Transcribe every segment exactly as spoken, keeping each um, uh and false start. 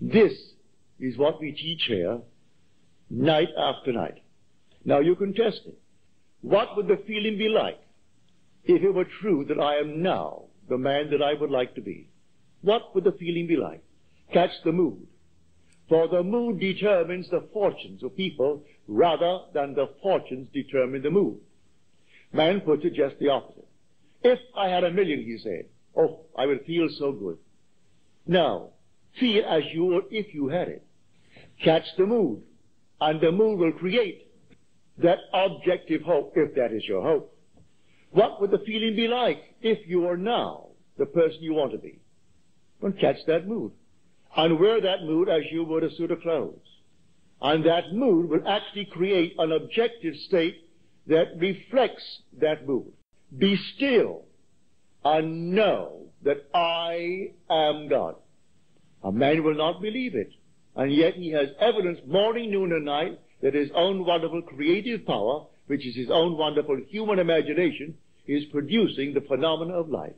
This is what we teach here night after night. Now you can test it. What would the feeling be like if it were true that I am now the man that I would like to be? What would the feeling be like? Catch the mood. For the mood determines the fortunes of people rather than the fortunes determine the mood. Man puts it just the opposite. If I had a million, he said, oh, I would feel so good. Now, feel as you would if you had it. Catch the mood, and the mood will create that objective hope, if that is your hope. What would the feeling be like if you are now the person you want to be? Well, catch that mood, and wear that mood as you would a suit of clothes. And that mood will actually create an objective state that reflects that mood. Be still and know that I am God. A man will not believe it, and yet he has evidence morning, noon, and night that his own wonderful creative power, which is his own wonderful human imagination, is producing the phenomena of life.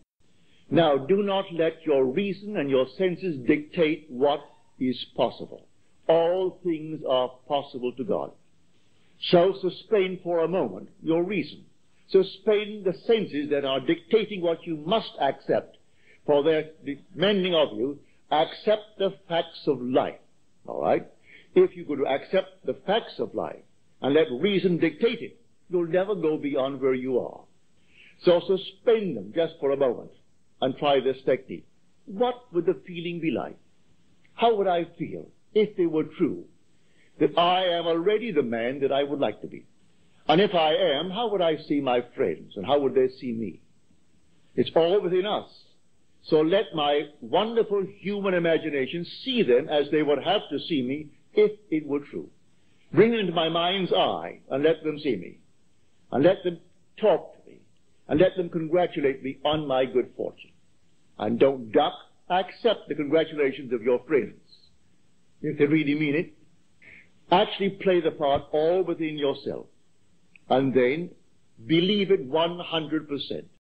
Now, do not let your reason and your senses dictate what is possible. All things are possible to God. So suspend for a moment your reason. Suspend the senses that are dictating what you must accept, for they're demanding of you, accept the facts of life. All right? If you could accept the facts of life and let reason dictate it, you'll never go beyond where you are. So suspend them just for a moment and try this technique. What would the feeling be like? How would I feel if it were true that I am already the man that I would like to be? And if I am, how would I see my friends, and how would they see me? It's all within us. So let my wonderful human imagination see them as they would have to see me if it were true. Bring them into my mind's eye and let them see me. And let them talk to me. And let them congratulate me on my good fortune. And don't duck. Accept the congratulations of your friends, if they really mean it. Actually play the part all within yourself, and then believe it one hundred percent.